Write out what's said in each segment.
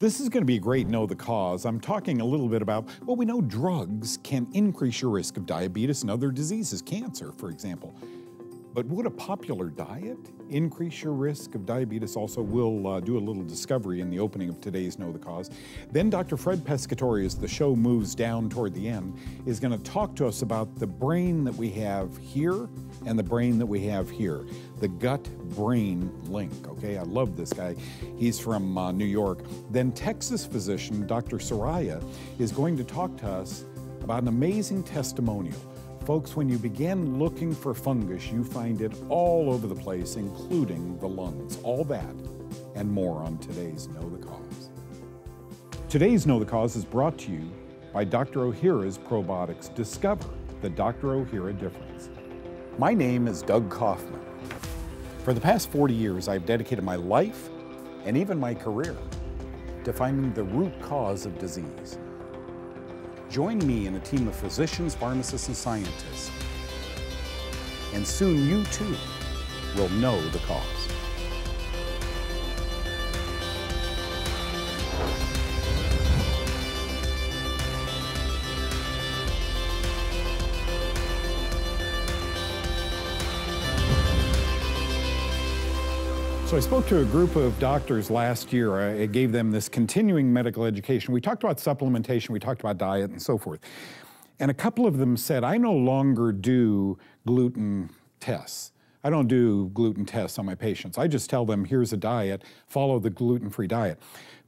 This is going to be a great Know the Cause. I'm talking a little bit about, well, we know drugs can increase your risk of diabetes and other diseases, cancer, for example. But would a popular diet increase your risk of diabetes? Also, we'll do a little discovery in the opening of today's Know the Cause. Then Dr. Fred Pescatore, as the show moves down toward the end, is going to talk to us about the brain that we have here and the brain that we have here, the gut-brain link, okay? I love this guy. He's from New York. Then Texas physician Dr. Saraya is going to talk to us about an amazing testimonial. Folks, when you begin looking for fungus, you find it all over the place, including the lungs. All that and more on today's Know the Cause. Today's Know the Cause is brought to you by Dr. Ohhira's Probiotics. Discover the Dr. Ohhira difference. My name is Doug Kaufmann. For the past 40 years, I've dedicated my life and even my career to finding the root cause of disease. Join me and a team of physicians, pharmacists, and scientists, and soon you too will know the cause. So I spoke to a group of doctors last year. I gave them this continuing medical education. We talked about supplementation, we talked about diet and so forth. And a couple of them said, I no longer do gluten tests. I don't do gluten tests on my patients. I just tell them, here's a diet, follow the gluten-free diet.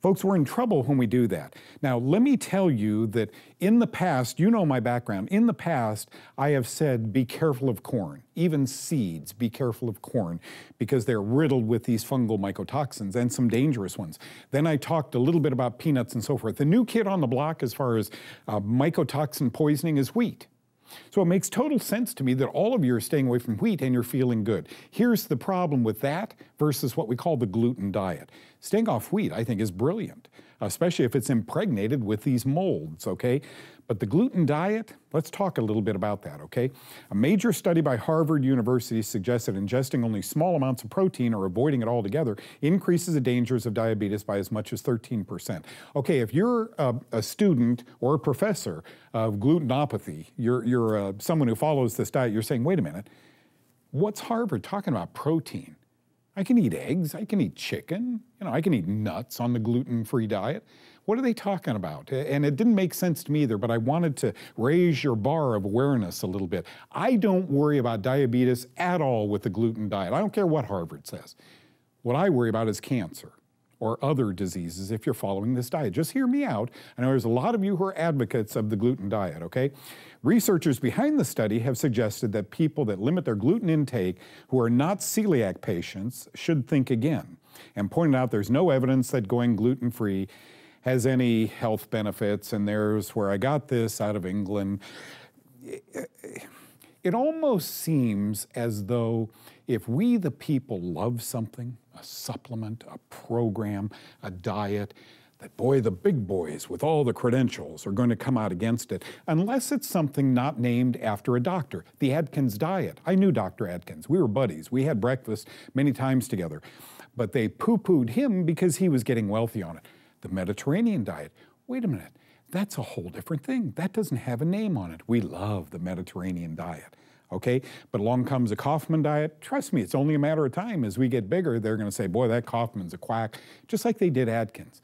Folks, we're in trouble when we do that. Now, let me tell you that in the past, you know my background, in the past, I have said, be careful of corn, even seeds, be careful of corn, because they're riddled with these fungal mycotoxins and some dangerous ones. Then I talked a little bit about peanuts and so forth. The new kid on the block as far as mycotoxin poisoning is wheat. So it makes total sense to me that all of you are staying away from wheat and you're feeling good. Here's the problem with that versus what we call the gluten diet. Staying off wheat, I think, is brilliant, especially if it's impregnated with these molds, okay? But the gluten diet, let's talk a little bit about that, okay? A major study by Harvard University suggests that ingesting only small amounts of protein or avoiding it altogether increases the dangers of diabetes by as much as 13%. Okay, if you're a student or a professor of glutenopathy, you're someone who follows this diet, you're saying, wait a minute, what's Harvard talking about protein? I can eat eggs, I can eat chicken, you know, I can eat nuts on the gluten-free diet. What are they talking about? And it didn't make sense to me either, but I wanted to raise your bar of awareness a little bit. I don't worry about diabetes at all with the gluten diet. I don't care what Harvard says. What I worry about is cancer or other diseases if you're following this diet. Just hear me out. I know there's a lot of you who are advocates of the gluten diet, okay? Researchers behind the study have suggested that people that limit their gluten intake who are not celiac patients should think again, and pointed out there's no evidence that going gluten-free has any health benefits, and there's where I got this out of England. It almost seems as though if we the people love something, a supplement, a program, a diet, that boy, the big boys with all the credentials are going to come out against it, unless it's something not named after a doctor. The Atkins diet, I knew Dr. Atkins, we were buddies, we had breakfast many times together, but they poo-pooed him because he was getting wealthy on it. The Mediterranean diet, wait a minute, that's a whole different thing. That doesn't have a name on it. We love the Mediterranean diet. Okay, but along comes a Kaufmann diet. Trust me, it's only a matter of time. As we get bigger, they're gonna say, boy, that Kaufmann's a quack, just like they did Atkins.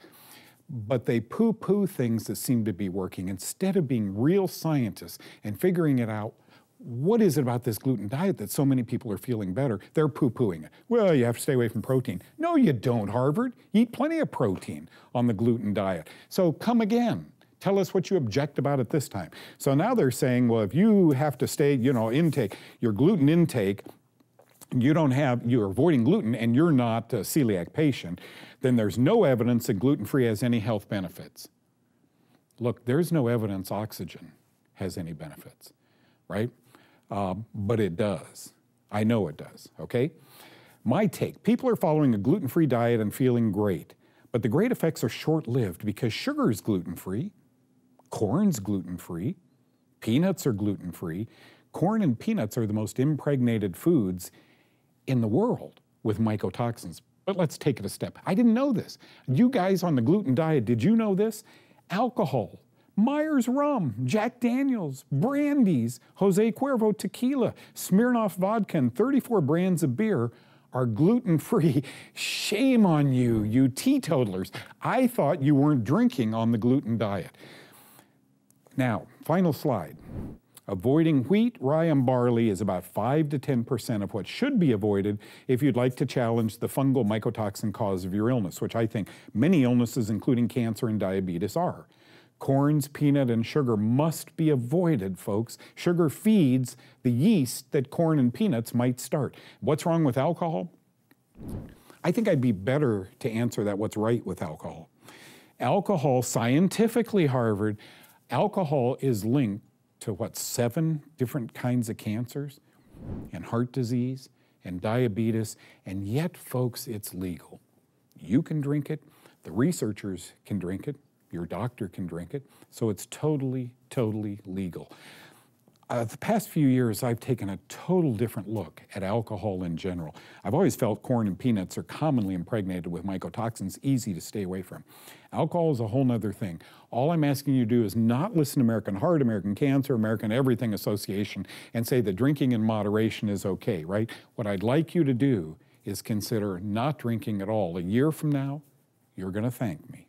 But they poo-poo things that seem to be working instead of being real scientists and figuring it out. What is it about this gluten diet that so many people are feeling better? They're poo-pooing it. Well, you have to stay away from protein. No, you don't, Harvard. You eat plenty of protein on the gluten diet. So come again. Tell us what you object about it this time. So now they're saying, well, if you have to stay, you know, intake, your gluten intake, you don't have, you're avoiding gluten and you're not a celiac patient, then there's no evidence that gluten-free has any health benefits. Look, there's no evidence oxygen has any benefits, right? But it does. I know it does, okay? My take, people are following a gluten-free diet and feeling great, but the great effects are short-lived because sugar is gluten-free, corn's gluten-free, peanuts are gluten-free. Corn and peanuts are the most impregnated foods in the world with mycotoxins. But let's take it a step. I didn't know this. You guys on the gluten diet, did you know this? Alcohol, Myers Rum, Jack Daniels, Brandies, Jose Cuervo Tequila, Smirnoff Vodka, and 34 brands of beer are gluten-free. Shame on you, you teetotalers. I thought you weren't drinking on the gluten diet. Now, final slide. Avoiding wheat, rye, and barley is about 5 to 10% of what should be avoided if you'd like to challenge the fungal mycotoxin cause of your illness, which I think many illnesses, including cancer and diabetes, are. Corns, peanut, and sugar must be avoided, folks. Sugar feeds the yeast that corn and peanuts might start. What's wrong with alcohol? I think I'd be better to answer that what's right with alcohol. Alcohol, scientifically, Harvard, alcohol is linked to what, 7 different kinds of cancers and heart disease and diabetes, and yet, folks, it's legal. You can drink it, the researchers can drink it, your doctor can drink it, so it's totally, totally legal. The past few years, I've taken a total different look at alcohol in general. I've always felt corn and peanuts are commonly impregnated with mycotoxins, easy to stay away from. Alcohol is a whole other thing. All I'm asking you to do is not listen to American Heart, American Cancer, American Everything Association, and say that drinking in moderation is okay, right? What I'd like you to do is consider not drinking at all. A year from now, you're gonna thank me.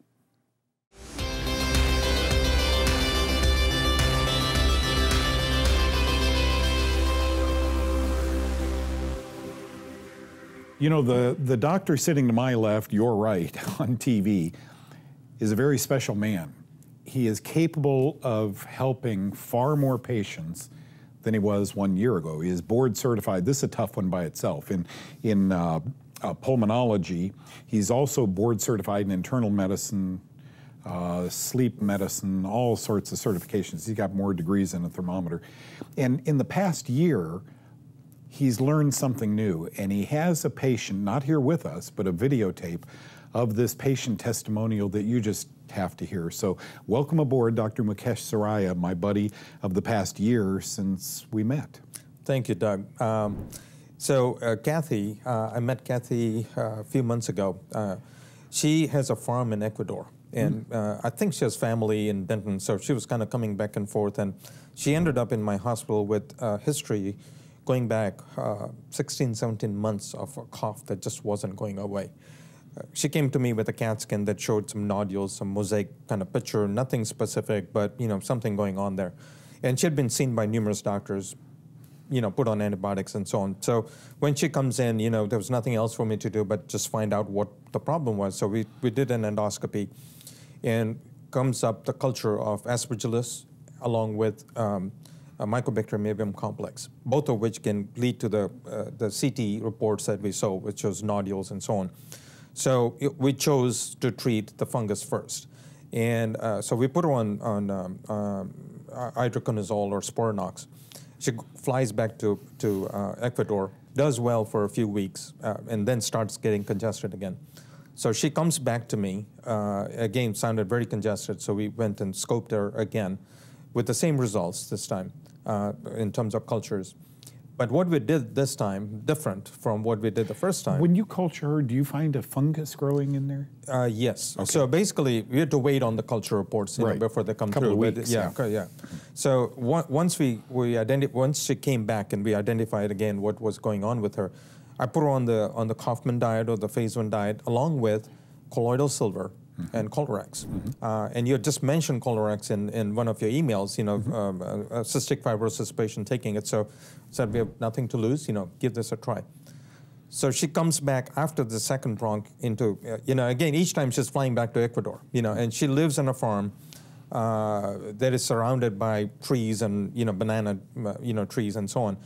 You know, the doctor sitting to my left, your right, on TV, is a very special man. He is capable of helping far more patients than he was 1 year ago. He is board certified. This is a tough one by itself. In pulmonology, he's also board certified in internal medicine, sleep medicine, all sorts of certifications. He's got more degrees than a thermometer. And in the past year, he's learned something new, and he has a patient, not here with us, but a videotape of this patient testimonial that you just have to hear. So welcome aboard, Dr. Mukesh Saraya, my buddy of the past year since we met. Thank you, Doug. Kathy, I met Kathy a few months ago. She has a farm in Ecuador, and I think she has family in Denton, so she was kind of coming back and forth, and she ended up in my hospital with history going back 16, 17 months of a cough that just wasn't going away. She came to me with a CAT scan that showed some nodules, some mosaic kind of picture, nothing specific, but you know, something going on there. And she had been seen by numerous doctors, you know, put on antibiotics and so on. So when she comes in, you know, there was nothing else for me to do but just find out what the problem was. So we did an endoscopy, and comes up the culture of Aspergillus along with mycobacterium avium complex, both of which can lead to the CT reports that we saw, which shows nodules and so on. So we chose to treat the fungus first. And so we put her on itraconazole or Sporinox. She flies back to Ecuador, does well for a few weeks, and then starts getting congested again. So she comes back to me, again, sounded very congested, so we went and scoped her again with the same results this time. In terms of cultures. But what we did this time, different from what we did the first time. When you culture her, do you find a fungus growing in there? Yes. Okay. So basically, we had to wait on the culture reports know, before they come through. Couple of weeks. Yeah, yeah. Yeah. So once she came back and we identified again what was going on with her, I put her on the Kaufmann diet or the phase 1 diet along with colloidal silver and Colorex. And you just mentioned Colorex in one of your emails, you know, a cystic fibrosis patient taking it, so said we have nothing to lose, you know, give this a try. So she comes back after the second bronch into, you know, again, each time she's flying back to Ecuador, you know, and she lives on a farm that is surrounded by trees and, you know, banana, you know, trees and so on.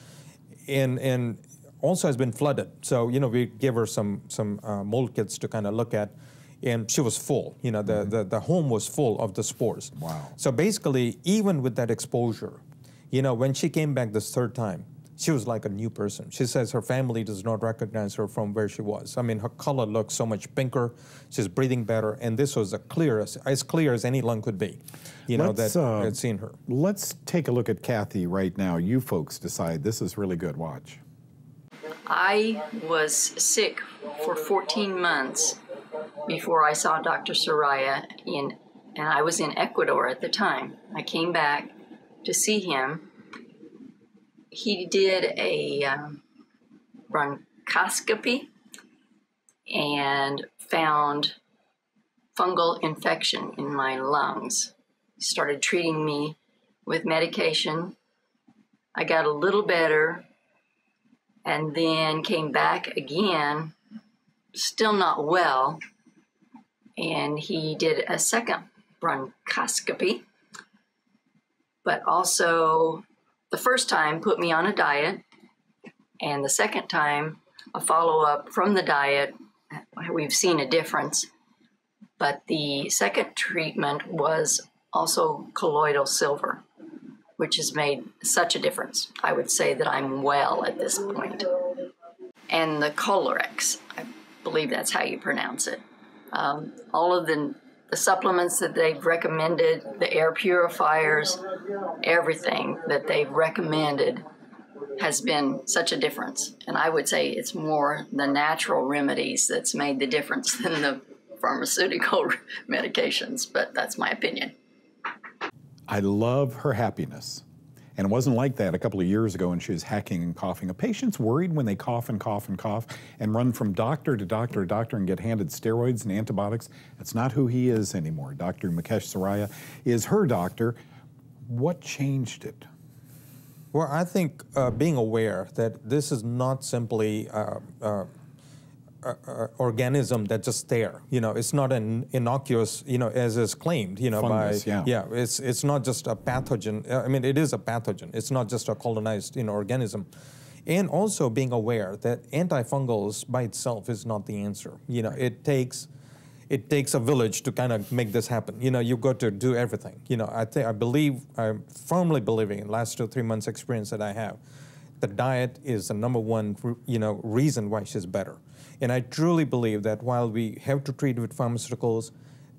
And also has been flooded. So, you know, we gave her some mold kits to kind of look at, and she was full, you know, the home was full of the spores. Wow. So basically, even with that exposure, you know, when she came back this third time, she was like a new person. She says her family does not recognize her from where she was. I mean, her color looks so much pinker, she's breathing better, and this was as clear as any lung could be, you know, that I'd seen her. Let's take a look at Kathy right now. You folks decide. This is really good. Watch. I was sick for 14 months before I saw Dr. Saraya, and I was in Ecuador at the time. I came back to see him. He did a bronchoscopy and found fungal infection in my lungs. He started treating me with medication. I got a little better and then came back again, still not well, and he did a second bronchoscopy, but also the first time put me on a diet, and the second time a follow-up from the diet. We've seen a difference, but the second treatment was also colloidal silver, which has made such a difference. I would say that I'm well at this point. And the Colorex, I believe that's how you pronounce it. All of the supplements that they've recommended, the air purifiers, everything that they've recommended has been such a difference. And I would say it's more the natural remedies that's made the difference than the pharmaceutical medications, but that's my opinion. I love her happiness. And it wasn't like that a couple of years ago when she was hacking and coughing. A patient's worried when they cough and cough and cough and run from doctor to doctor to doctor and get handed steroids and antibiotics. That's not who he is anymore. Dr. Mukesh Saraya is her doctor. What changed it? Well, I think being aware that this is not simply organism that's just there, you know, it's not an innocuous, you know, as is claimed, you know, fungus, by, yeah, it's not just a pathogen. I mean, it is a pathogen. It's not just a colonized, you know, organism. And also being aware that antifungals by itself is not the answer. You know, it takes a village to kind of make this happen. You know, you've got to do everything. You know, I'm firmly believing in the last 2 or 3 months experience that I have, the diet is the number one, you know, reason why she's better. And I truly believe that while we have to treat with pharmaceuticals,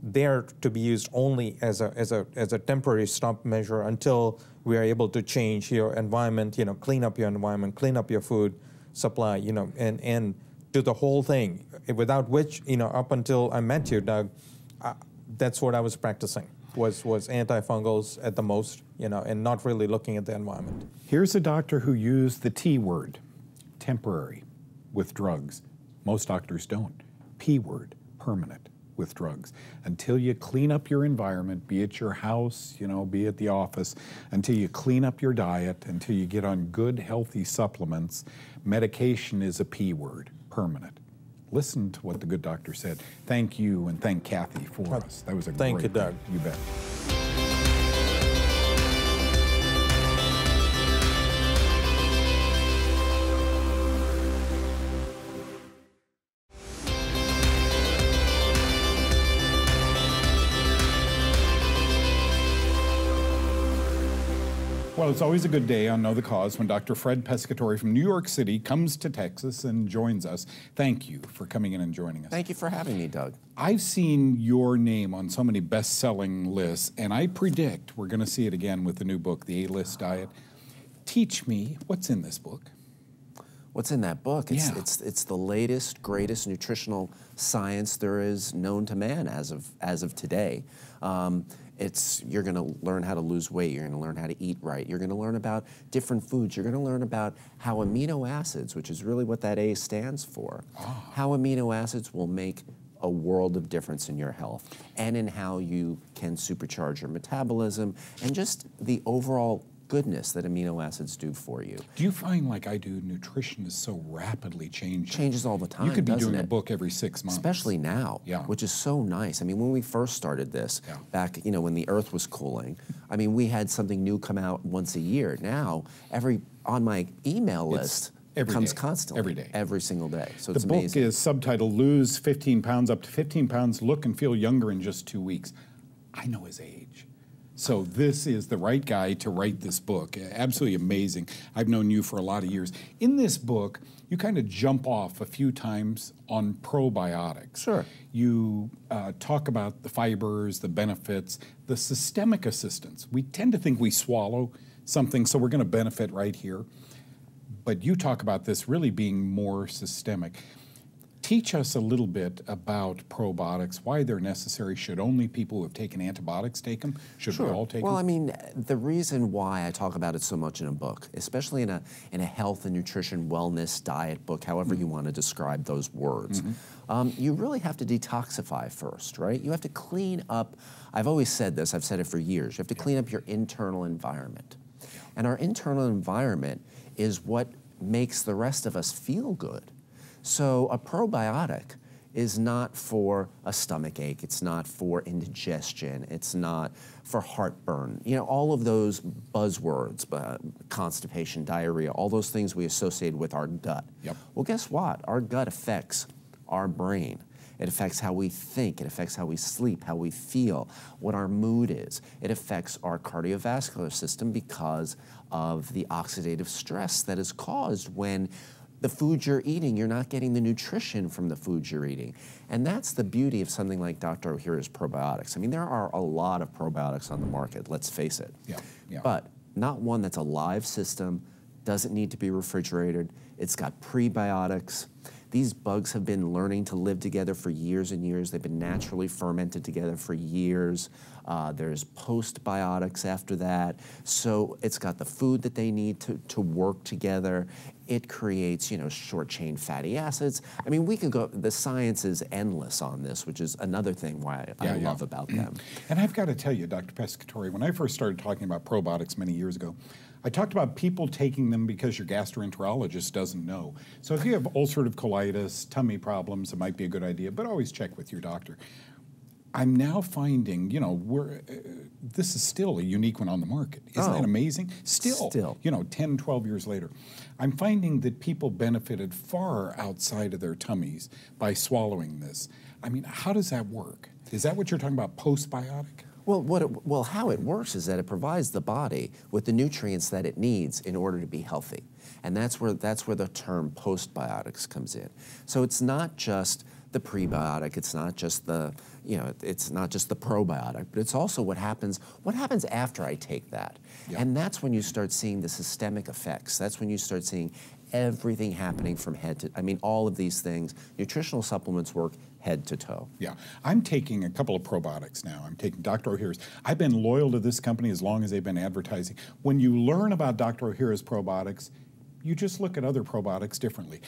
they're to be used only as a temporary stop measure until we are able to change your environment, you know, clean up your environment, clean up your food supply, you know, and do the whole thing, without which, you know, up until I met you, Doug, that's what I was practicing, was antifungals at the most, you know, and not really looking at the environment. Here's a doctor who used the T word, temporary, with drugs. Most doctors don't. P word, permanent, with drugs. Until you clean up your environment, be it your house, you know, be it the office, until you clean up your diet, until you get on good, healthy supplements, medication is a P word, permanent. Listen to what the good doctor said. Thank you, and thank Kathy for us. That was a great thing. Thank you, Doug. You bet. Well, it's always a good day on Know the Cause when Dr. Fred Pescatore from New York City comes to Texas and joins us. Thank you for coming in and joining us. Thank you for having me, Doug. I've seen your name on so many best-selling lists, and I predict we're going to see it again with the new book, The A-List Diet. Teach me what's in this book. What's in that book? It's the latest, greatest nutritional science there is known to man as of today. You're gonna learn how to lose weight, you're gonna learn how to eat right, you're gonna learn about different foods, you're gonna learn about how amino acids, which is really what that A stands for, how amino acids will make a world of difference in your health and in how you can supercharge your metabolism and just the overall goodness that amino acids do for you. Do you find, like I do, nutrition is so rapidly changing? Changes all the time. You could be doing a book every 6 months. Especially now, which is so nice. I mean, when we first started this, back, you know, when the earth was cooling, I mean, we had something new come out once a year. Now, on my email list, it comes constantly. Every day. Every single day. So it's amazing. The book is subtitled, Lose 15 Pounds, Up to 15 Pounds, Look and Feel Younger in Just 2 weeks. I know his age. So this is the right guy to write this book. Absolutely amazing. I've known you for a lot of years. In this book, you kind of jump off a few times on probiotics. Sure. You talk about the fibers, the benefits, the systemic assistance. We tend to think we swallow something, so we're going to benefit right here. But you talk about this really being more systemic. Teach us a little bit about probiotics, why they're necessary. Should only people who have taken antibiotics take them? Should we all take them? Well, I mean, the reason why I talk about it so much in a book, especially in a health and nutrition wellness diet book, however you want to describe those words, you really have to detoxify first, right? You have to clean up. I've always said this, I've said it for years, you have to clean up your internal environment. And our internal environment is what makes the rest of us feel good. So a probiotic is not for a stomach ache, it's not for indigestion, it's not for heartburn. You know, all of those buzzwords, constipation, diarrhea, all those things we associate with our gut. Yep. Well, guess what? Our gut affects our brain. It affects how we think, it affects how we sleep, how we feel, what our mood is. It affects our cardiovascular system because of the oxidative stress that is caused when the food you're eating, you're not getting the nutrition from the food you're eating. And that's the beauty of something like Dr. Ohhira's probiotics. I mean, there are a lot of probiotics on the market, let's face it. Yeah, yeah. But not one that's a live system, doesn't need to be refrigerated, it's got prebiotics. These bugs have been learning to live together for years and years. They've been naturally fermented together for years. There's postbiotics after that. So it's got the food that they need to work together. It creates, you know, short-chain fatty acids. I mean, we could go, the science is endless on this, which is another thing why I love about them. And I've got to tell you, Dr. Pescatore, when I first started talking about probiotics many years ago, I talked about people taking them because your gastroenterologist doesn't know. So if you have ulcerative colitis, tummy problems, it might be a good idea, but always check with your doctor. I'm now finding, you know, this is still a unique one on the market. Isn't that amazing? Still, you know, 10, 12 years later. I'm finding that people benefited far outside of their tummies by swallowing this. I mean, how does that work? Is that what you're talking about, postbiotic? Well, how it works is that it provides the body with the nutrients that it needs in order to be healthy. And that's where the term postbiotics comes in. So it's not just the prebiotic, it's not just the, you know, it's not just the probiotic, but it's also what happens after I take that. Yep. And that's when you start seeing the systemic effects. That's when you start seeing everything happening from head to, I mean, all of these things, nutritional supplements work head to toe. Yeah, I'm taking a couple of probiotics now. I'm taking Dr. Ohhira's. I've been loyal to this company as long as they've been advertising. When you learn about Dr. Ohhira's probiotics, you just look at other probiotics differently.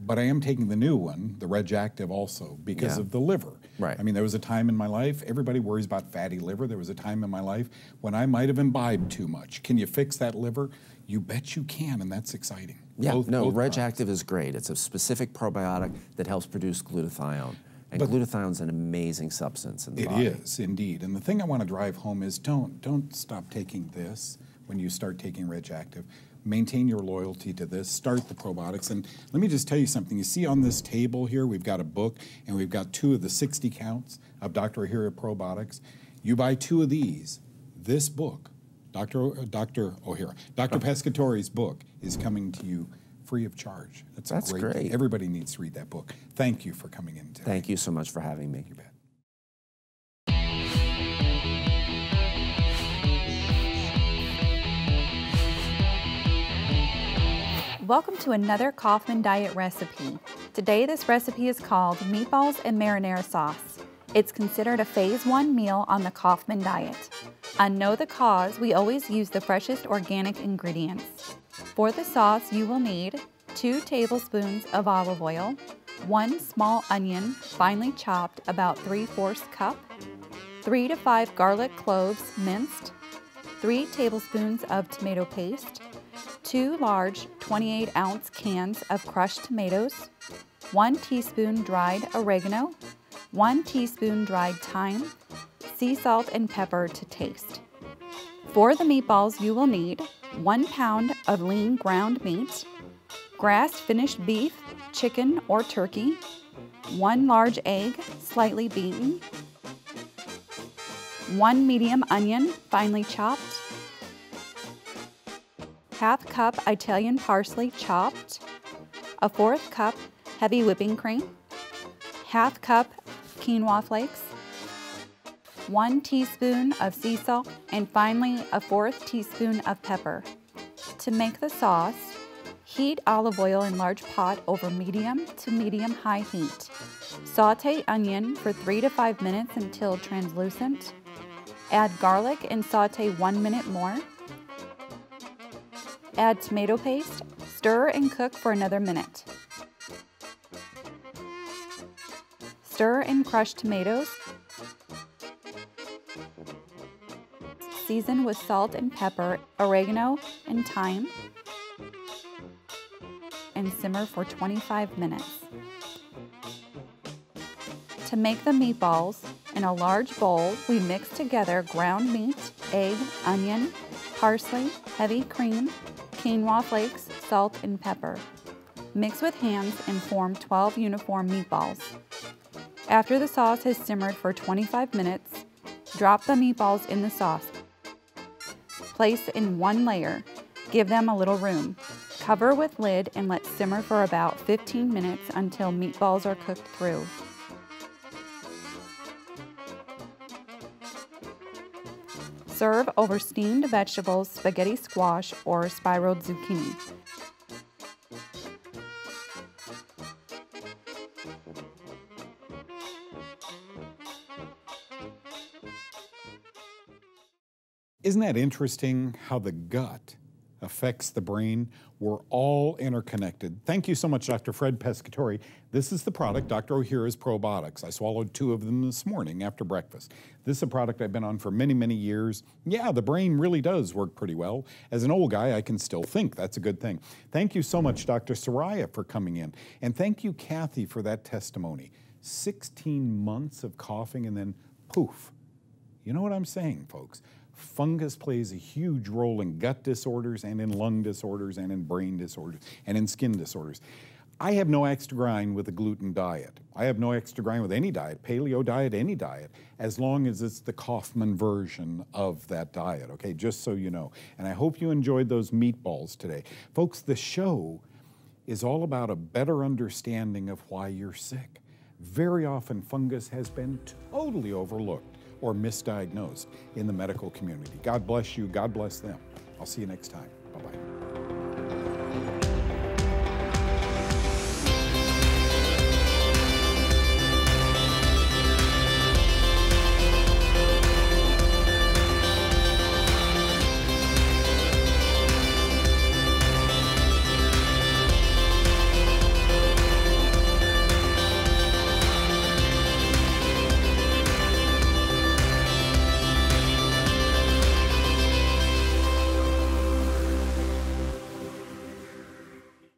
But I am taking the new one, the Reg Active, also because of the liver. Right. I mean, there was a time in my life, everybody worries about fatty liver. There was a time in my life when I might have imbibed too much. Can you fix that liver? You bet you can, and that's exciting. Yeah, both Reg Active is great. It's a specific probiotic that helps produce glutathione. And glutathione's an amazing substance in the body. It is, indeed. And the thing I want to drive home is don't stop taking this when you start taking Reg Active. Maintain your loyalty to this, start the probiotics. And let me just tell you something. You see on this table here, we've got a book and we've got two of the 60 counts of Dr. Ohhira probiotics. You buy two of these, this book, Dr. Pescatore's book is coming to you free of charge. That's great. Everybody needs to read that book. Thank you for coming in today. Thank you so much for having me. You bet. Welcome to another Kaufmann Diet recipe. Today this recipe is called Meatballs and Marinara Sauce. It's considered a phase 1 meal on the Kaufmann Diet. On Know the Cause, we always use the freshest organic ingredients. For the sauce, you will need 2 tablespoons of olive oil, 1 small onion, finely chopped, about 3/4 cup, 3 to 5 garlic cloves, minced, 3 tablespoons of tomato paste, 2 large 28-ounce cans of crushed tomatoes, 1 teaspoon dried oregano, 1 teaspoon dried thyme, sea salt and pepper to taste. For the meatballs, you will need 1 pound of lean ground meat, grass-finished beef, chicken or turkey, 1 large egg, slightly beaten, 1 medium onion, finely chopped, half cup Italian parsley chopped, a 4th cup heavy whipping cream, half cup quinoa flakes, 1 teaspoon of sea salt, and finally a 4th teaspoon of pepper. To make the sauce, Heat olive oil in large pot over medium to medium-high heat. Saute onion for 3 to 5 minutes until translucent. Add garlic and saute 1 minute more. Add tomato paste, stir and cook for another minute. Stir and crush tomatoes. Season with salt and pepper, oregano, and thyme, and simmer for 25 minutes. To make the meatballs, in a large bowl, we mix together ground meat, egg, onion, parsley, heavy cream, quinoa flakes, salt, and pepper. Mix with hands and form 12 uniform meatballs. After the sauce has simmered for 25 minutes, drop the meatballs in the sauce. Place in one layer. Give them a little room. Cover with lid and let simmer for about 15 minutes until meatballs are cooked through. Serve over steamed vegetables, spaghetti squash, or spiraled zucchini. Isn't that interesting how the gut affects the brain? We're all interconnected. Thank you so much, Dr. Fred Pescatore. This is the product, Dr. Ohhira's Probiotics. I swallowed 2 of them this morning after breakfast. This is a product I've been on for many, many years. Yeah, the brain really does work pretty well. As an old guy, I can still think. That's a good thing. Thank you so much, Dr. Saraya, for coming in. And thank you, Kathy, for that testimony. 16 months of coughing and then poof. You know what I'm saying, folks? Fungus plays a huge role in gut disorders and in lung disorders and in brain disorders and in skin disorders. I have no axe to grind with a gluten diet. I have no axe to grind with any diet, paleo diet, any diet, as long as it's the Kaufmann version of that diet, okay, just so you know. And I hope you enjoyed those meatballs today. Folks, the show is all about a better understanding of why you're sick. Very often fungus has been totally overlooked or misdiagnosed in the medical community. God bless you, God bless them. I'll see you next time, bye-bye.